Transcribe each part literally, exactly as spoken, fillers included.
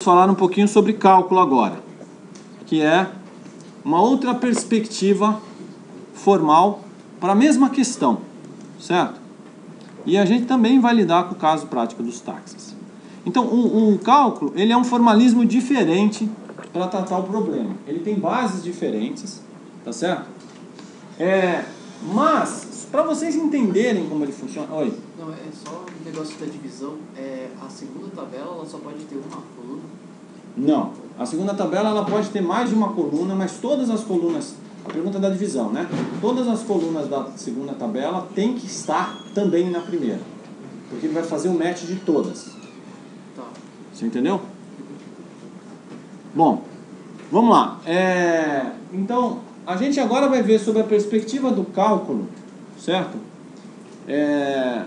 Falar um pouquinho sobre cálculo agora, que é uma outra perspectiva formal para a mesma questão, certo? E a gente também vai lidar com o caso prático dos táxis. Então, o, o cálculo, ele é um formalismo diferente para tratar o problema. Ele tem bases diferentes, tá certo? É, mas, para vocês entenderem como ele funciona... Oi. Não, é só um negócio da divisão. É, a segunda tabela ela só pode ter uma coluna? Não. A segunda tabela ela pode ter mais de uma coluna, mas todas as colunas... A pergunta da divisão, né? Todas as colunas da segunda tabela tem que estar também na primeira. Porque ele vai fazer o match de todas. Tá. Você entendeu? Bom, vamos lá. É, então... A gente agora vai ver sobre a perspectiva do cálculo, certo? É,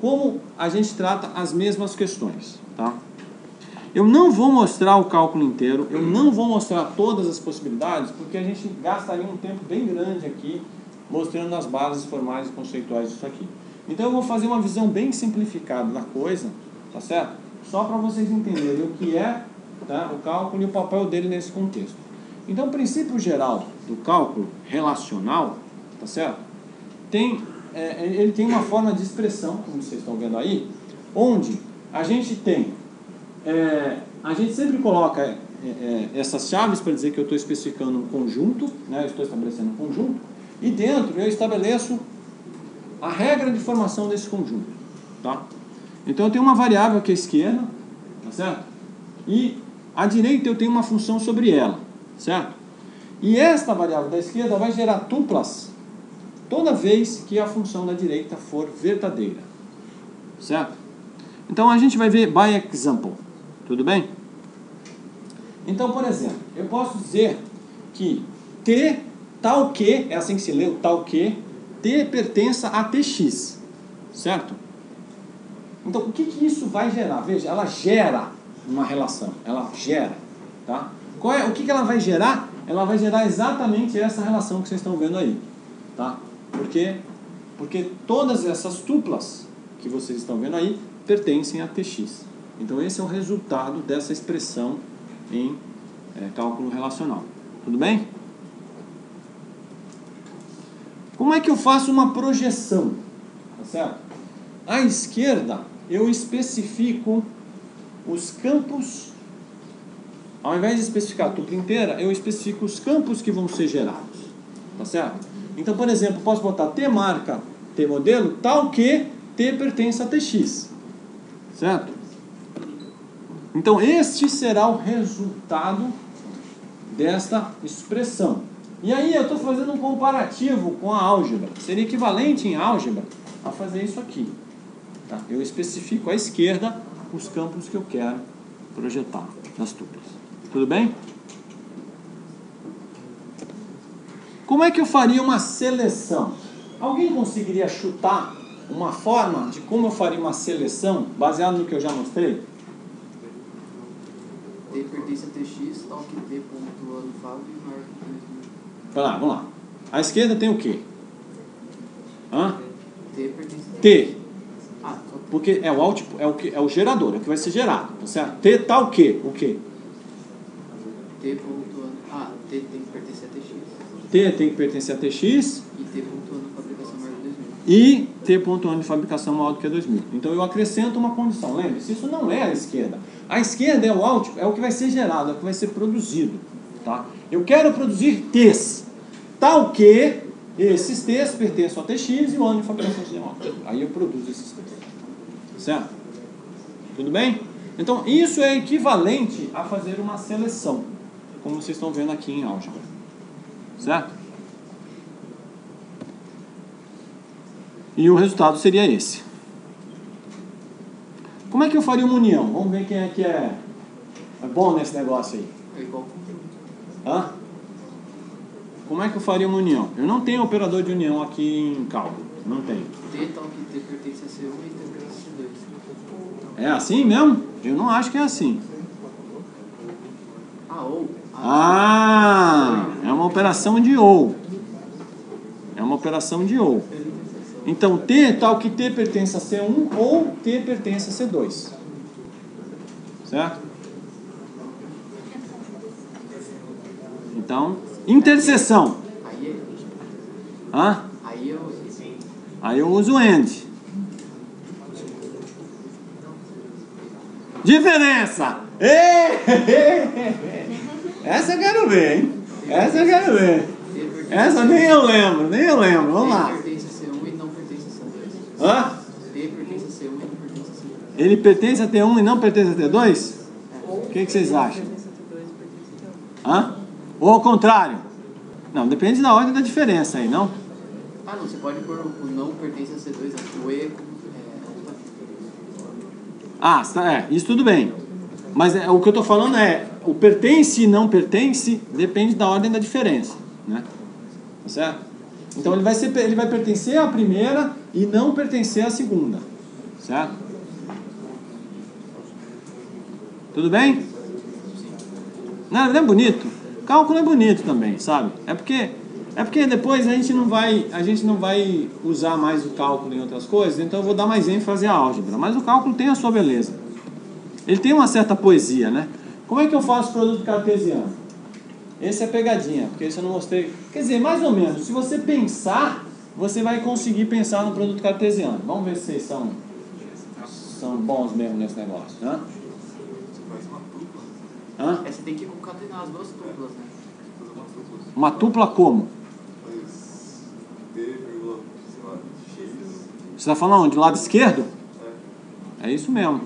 como a gente trata as mesmas questões, tá? Eu não vou mostrar o cálculo inteiro, eu não vou mostrar todas as possibilidades, porque a gente gastaria um tempo bem grande aqui mostrando as bases formais e conceituais disso aqui. Então eu vou fazer uma visão bem simplificada da coisa, tá certo? Só para vocês entenderem o que é, tá, o cálculo e o papel dele nesse contexto. Então, o princípio geral do cálculo relacional, tá certo? Tem, é, ele tem uma forma de expressão, como vocês estão vendo aí, onde a gente tem, é, a gente sempre coloca é, é, essas chaves para dizer que eu estou especificando um conjunto, né? Eu estou estabelecendo um conjunto, e dentro eu estabeleço a regra de formação desse conjunto, tá? Então, eu tenho uma variável aqui à esquerda, tá certo? E à direita eu tenho uma função sobre ela. Certo? E esta variável da esquerda vai gerar tuplas toda vez que a função da direita for verdadeira. Certo? Então a gente vai ver by example. Tudo bem? Então, por exemplo, eu posso dizer que t tal que, é assim que se lê o tal que, t pertença a tx. Certo? Então o que, que isso vai gerar? Veja, ela gera uma relação. Ela gera. Tá? Qual é, o que, que ela vai gerar? Ela vai gerar exatamente essa relação que vocês estão vendo aí. Tá? Por quê? Porque todas essas tuplas que vocês estão vendo aí pertencem a Tx. Então esse é o resultado dessa expressão em é, cálculo relacional. Tudo bem? Como é que eu faço uma projeção? Tá certo? À esquerda eu especifico os campos. Ao invés de especificar a tupla inteira, eu especifico os campos que vão ser gerados. Tá certo? Então, por exemplo, posso botar T marca T modelo tal que T pertence a Tx. Certo? Então, este será o resultado desta expressão. E aí eu estou fazendo um comparativo com a álgebra. Seria equivalente em álgebra a fazer isso aqui. Tá? Eu especifico à esquerda os campos que eu quero projetar nas tuplas. Tudo bem? Como é que eu faria uma seleção? Alguém conseguiria chutar uma forma de como eu faria uma seleção baseado no que eu já mostrei? T pertence a Tx, tal que T pontua no fábio e maior que dois mil. Vamos lá. À esquerda tem o quê? Hã? T pertence a T. Ah, porque é o output, é o que é o gerador, é o que vai ser gerado, tá certo? T tal que o quê? T pontuando. Ah, T tem que pertencer a Tx. T tem que pertencer a Tx. E T pontuando em fabricação maior que dois mil. E T pontuando em fabricação maior do que dois mil. Então eu acrescento uma condição. Lembre-se, isso não é a esquerda. A esquerda é o output, é o que vai ser gerado, é o que vai ser produzido. Tá? Eu quero produzir T's. Tal que esses T's pertencem a Tx e o ano de fabricação de maior. Aí eu produzo esses T's. Certo? Tudo bem? Então isso é equivalente a fazer uma seleção, como vocês estão vendo aqui em álgebra, certo? E o resultado seria esse. Como é que eu faria uma união? Vamos ver quem é que é, é bom nesse negócio aí. Hã? Como é que eu faria uma união? Eu não tenho operador de união aqui em cálculo, não tenho. T tal que T pertence a C um e T pertence a C dois. É assim mesmo? Eu não acho que é assim. Ah, ou. Ah, é uma operação de ou. É uma operação de ou. Então, T tal que T pertence a C um ou T pertence a C dois. Certo? Então, interseção. Hã? Aí eu uso AND. Diferença! Essa eu quero ver, hein? Essa eu quero ver. Essa nem eu lembro, nem eu lembro. Vamos lá. Hã? Ele pertence a T um e não pertence a T dois? O que, que vocês acham? Hã? Ou ao contrário? Não, depende da ordem da diferença aí, não? Ah, não, você pode pôr o não pertence a C dois, o E... É... Ah, é, isso tudo bem. Mas é, o que eu estou falando é, o pertence e não pertence depende da ordem da diferença, né? Tá certo? Então ele vai, ser, ele vai pertencer à primeira e não pertencer à segunda, certo? Tudo bem? Não, não é bonito? Cálculo é bonito também, sabe? É porque... É porque depois a gente, não vai, a gente não vai usar mais o cálculo em outras coisas, então eu vou dar mais ênfase à álgebra. Mas o cálculo tem a sua beleza. Ele tem uma certa poesia, né? Como é que eu faço produto cartesiano? Esse é pegadinha, porque esse eu não mostrei. Quer dizer, mais ou menos, se você pensar, você vai conseguir pensar no produto cartesiano. Vamos ver se vocês são, são bons mesmo nesse negócio, né? Você faz uma tupla. Hã? É, você tem que concatenar as duas tuplas, né? Uma tupla como? Você está falando do lado esquerdo? É. É isso mesmo.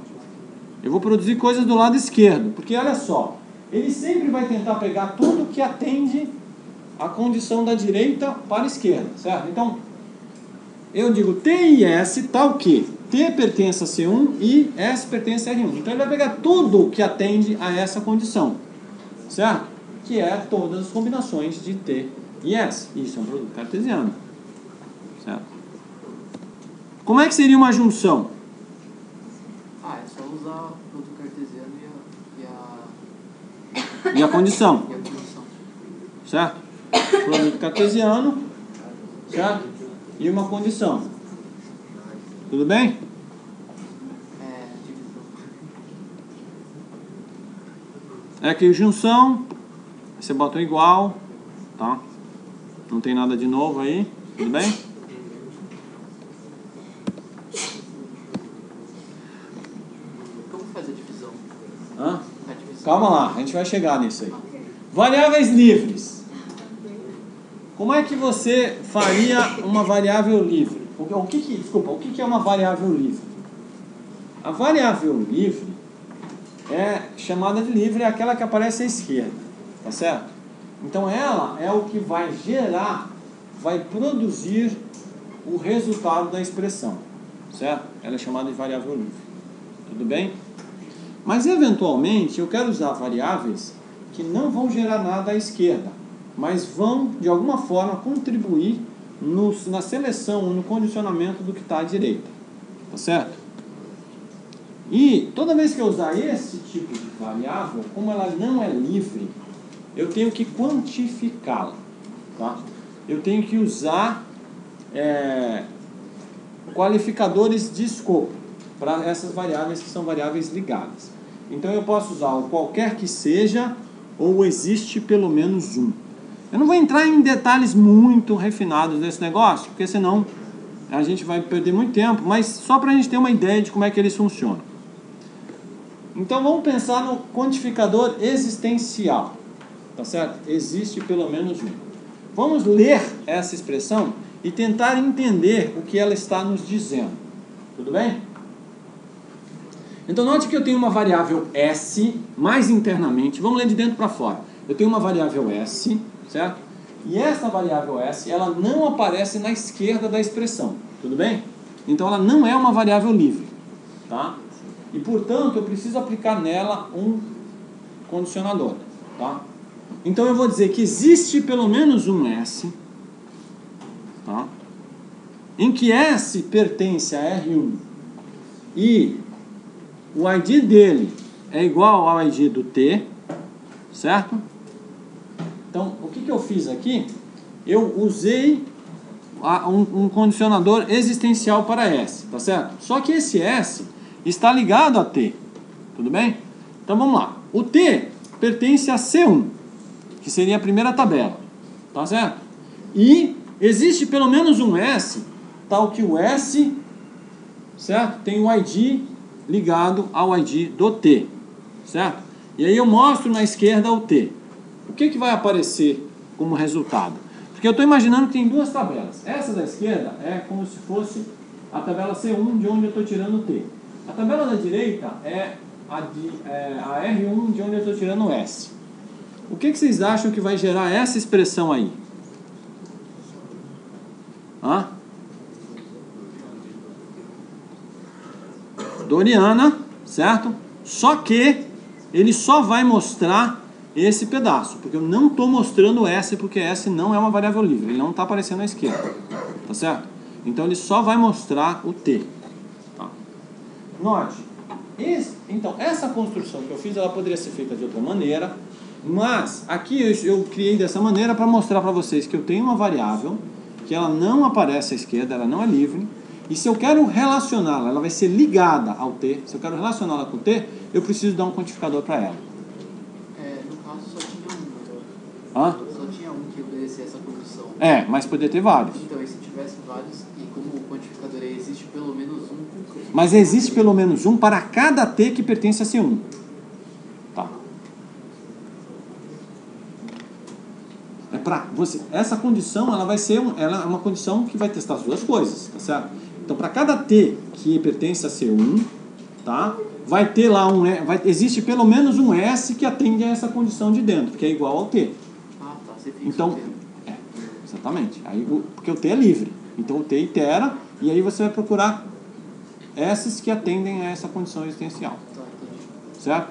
Eu vou produzir coisas do lado esquerdo. Porque olha só, ele sempre vai tentar pegar tudo que atende a condição da direita para a esquerda, certo? Então, eu digo T e S tal que T pertence a C um e S pertence a R um. Então ele vai pegar tudo que atende a essa condição, certo? Que é todas as combinações de T e S. Isso é um produto cartesiano, certo? Como é que seria uma junção? Ah, é só usar o produto cartesiano e a... E a, e a condição. E a condição. Certo? Produto cartesiano, certo? E uma condição. Tudo bem? É que junção, você bota o igual, tá? Não tem nada de novo aí, tudo bem? Calma lá, a gente vai chegar nisso aí. Variáveis livres. Como é que você faria uma variável livre? O que que, desculpa, o que que é uma variável livre? A variável livre é chamada de livre, é aquela que aparece à esquerda, tá certo? Então ela é o que vai gerar, vai produzir o resultado da expressão, certo? Ela é chamada de variável livre. Tudo bem? Mas, eventualmente, eu quero usar variáveis que não vão gerar nada à esquerda, mas vão, de alguma forma, contribuir no, na seleção ou no condicionamento do que está à direita. Tá certo? E, toda vez que eu usar esse tipo de variável, como ela não é livre, eu tenho que quantificá-la. Tá? Eu tenho que usar é, qualificadores de escopo para essas variáveis que são variáveis ligadas. Então eu posso usar o qualquer que seja ou existe pelo menos um. Eu não vou entrar em detalhes muito refinados desse negócio, porque senão a gente vai perder muito tempo, mas só para a gente ter uma ideia de como é que eles funcionam. Então vamos pensar no quantificador existencial, tá certo? Existe pelo menos um. Vamos ler essa expressão e tentar entender o que ela está nos dizendo. Tudo bem? Então, note que eu tenho uma variável S, mais internamente, vamos ler de dentro para fora. Eu tenho uma variável S, certo? E essa variável S, ela não aparece na esquerda da expressão, tudo bem? Então, ela não é uma variável livre, tá? E, portanto, eu preciso aplicar nela um condicionador, tá? Então, eu vou dizer que existe pelo menos um S, tá? Em que S pertence a R um e... o I D dele é igual ao I D do T, certo? Então, o que, que eu fiz aqui? Eu usei a, um, um condicionador existencial para S, tá certo? Só que esse S está ligado a T, tudo bem? Então, vamos lá. O T pertence a C um. que seria a primeira tabela, tá certo? E existe pelo menos um S, tal que o S, certo? Tem o I D ligado ao I D do T, certo? E aí eu mostro na esquerda o T. O que, que vai aparecer como resultado? Porque eu estou imaginando que tem duas tabelas. Essa da esquerda é como se fosse a tabela C um, de onde eu estou tirando o T. A tabela da direita é a, de, é a R um, de onde eu estou tirando o S. O que, que vocês acham que vai gerar essa expressão aí? Hã? Doriana, certo? Só que ele só vai mostrar esse pedaço, porque eu não estou mostrando S, porque S não é uma variável livre, ele não está aparecendo à esquerda, tá certo? Então ele só vai mostrar o T. Tá? Note, esse, então essa construção que eu fiz, ela poderia ser feita de outra maneira, mas aqui eu, eu criei dessa maneira para mostrar para vocês que eu tenho uma variável que ela não aparece à esquerda, ela não é livre, e se eu quero relacioná-la, ela vai ser ligada ao T, se eu quero relacioná-la com o T, eu preciso dar um quantificador para ela. É, no caso só tinha um. Hã? Só tinha um que obedecesse essa construção. É, mas poderia ter vários. Então, e se tivesse vários, e como o quantificador aí existe pelo menos um... Mas existe pelo menos um para cada T que pertence a C um. Tá. É pra você, essa condição, ela vai ser um, ela é uma condição que vai testar as duas coisas, tá certo? Então, para cada T que pertence a C um, tá? Vai ter lá um, vai, existe pelo menos um S que atende a essa condição de dentro, que é igual ao T. Ah, tá, você fixa então, o T. É, exatamente. Aí, o, porque o T é livre. Então o T itera, e aí você vai procurar S's que atendem a essa condição existencial. Certo?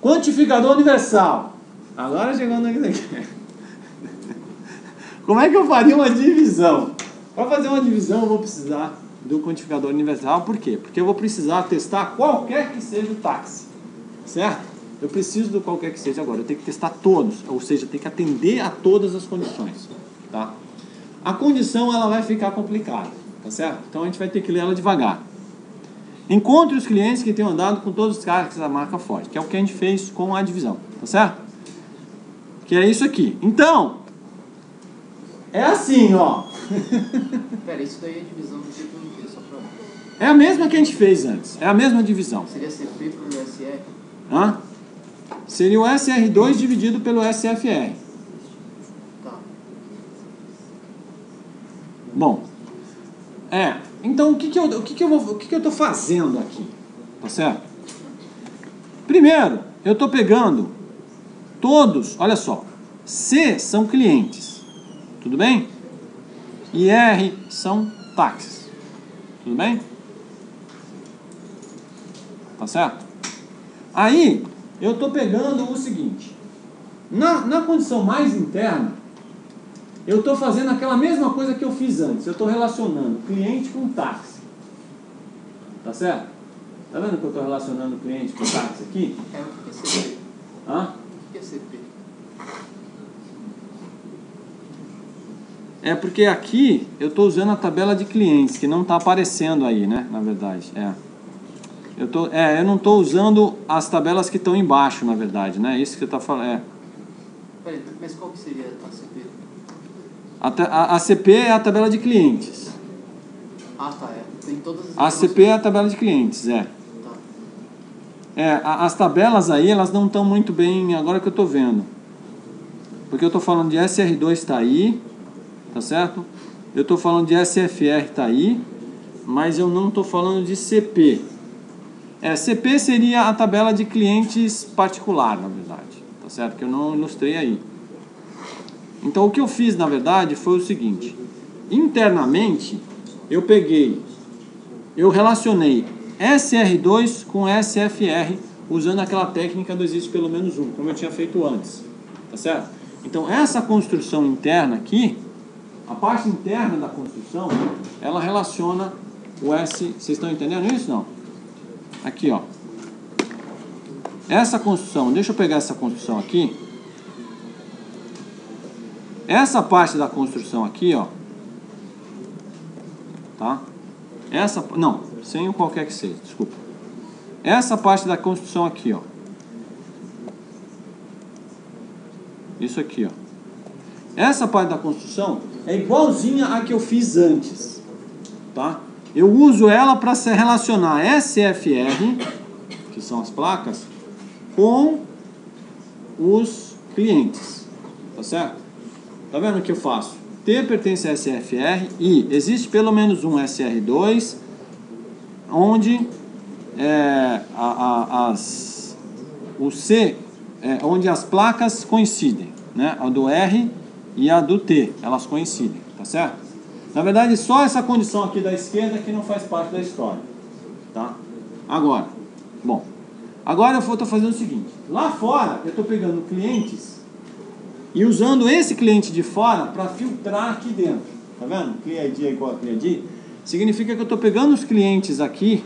Quantificador universal. Agora chegando aqui daqui. Como é que eu faria uma divisão? Para fazer uma divisão eu vou precisar do quantificador universal, por quê? Porque eu vou precisar testar qualquer que seja o táxi, certo? Eu preciso do qualquer que seja agora, eu tenho que testar todos, ou seja, eu tenho que atender a todas as condições, tá? A condição, ela vai ficar complicada, tá certo? Então a gente vai ter que ler ela devagar. Encontre os clientes que tenham andado com todos os carros da marca Ford, que é o que a gente fez com a divisão, tá certo? Que é isso aqui. Então, é assim, ó. Pera, isso daí é divisão do tipo... É a mesma que a gente fez antes. É a mesma divisão. Seria C P pelo S R? Hã? Seria o S R dois dividido pelo S F R. Tá. Bom. É. Então, o que, que, eu, o que, que, eu, vou, o que, que eu tô fazendo aqui? Tá certo? Primeiro, eu tô pegando todos... Olha só. C são clientes. Tudo bem? E R são táxis. Tudo bem? Tá certo? Aí, eu estou pegando o seguinte. Na, na condição mais interna, eu estou fazendo aquela mesma coisa que eu fiz antes. Eu estou relacionando cliente com táxi. Tá certo? Tá vendo que eu estou relacionando cliente com táxi aqui? É, o que é C P? Hã? O que é C P? É porque aqui eu estou usando a tabela de clientes, que não está aparecendo aí, né? Na verdade, é. Eu, tô, é, eu não estou usando as tabelas que estão embaixo, na verdade, né? Isso que você está falando, é. Peraí, mas qual que seria a C P? A, a, a C P é a tabela de clientes. Ah, tá, é. Tem todas as... A C P é a tabela de clientes, é. Tá. É, a, as tabelas aí, elas não estão muito bem agora que eu estou vendo. Porque eu estou falando de S R dois está aí, tá certo? Eu estou falando de S F R está aí, mas eu não estou falando de C P. É, C P seria a tabela de clientes particular, na verdade, tá certo? Que eu não ilustrei aí. Então, o que eu fiz, na verdade, foi o seguinte. Internamente, eu peguei, eu relacionei S R dois com S F R, usando aquela técnica do existe pelo menos um, como eu tinha feito antes, tá certo? Então, essa construção interna aqui, a parte interna da construção, ela relaciona o S... Vocês estão entendendo isso, não? Aqui, ó. Essa construção, deixa eu pegar essa construção aqui. Essa parte da construção aqui, ó. Tá? Essa, não, sem o qualquer que seja, desculpa. Essa parte da construção aqui, ó. Isso aqui, ó. Essa parte da construção é igualzinha à que eu fiz antes, tá? Eu uso ela para se relacionar S F R, que são as placas, com os clientes, tá certo? Tá vendo o que eu faço? T pertence a S F R e existe pelo menos um S R dois, onde é, a, a, as, o C, é, onde as placas coincidem, né? A do R e a do T, elas coincidem, tá certo? Na verdade, só essa condição aqui da esquerda que não faz parte da história, tá? Agora, bom, agora eu estou fazendo o seguinte. Lá fora, eu estou pegando clientes e usando esse cliente de fora para filtrar aqui dentro, tá vendo? ClientID é igual a ClientID. Significa que eu estou pegando os clientes aqui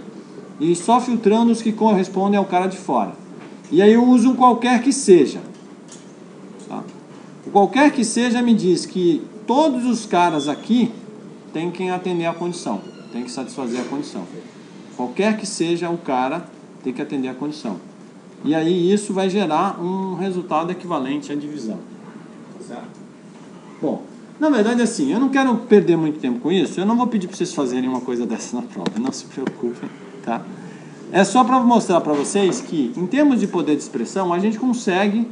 e só filtrando os que correspondem ao cara de fora. E aí eu uso um qualquer que seja, tá? O qualquer que seja me diz que todos os caras aqui tem que atender a condição, tem que satisfazer a condição. Qualquer que seja o cara, tem que atender a condição. E aí isso vai gerar um resultado equivalente à divisão. Tá certo? Bom, na verdade assim, eu não quero perder muito tempo com isso, eu não vou pedir para vocês fazerem uma coisa dessa na prova, não se preocupem, tá? É só para mostrar para vocês que, em termos de poder de expressão, a gente consegue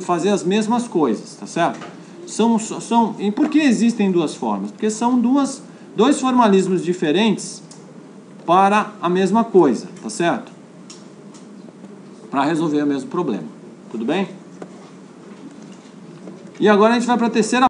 fazer as mesmas coisas, tá certo? São, são, e por que existem duas formas? Porque são duas, dois formalismos diferentes para a mesma coisa, tá certo? Para resolver o mesmo problema, tudo bem? E agora a gente vai para a terceira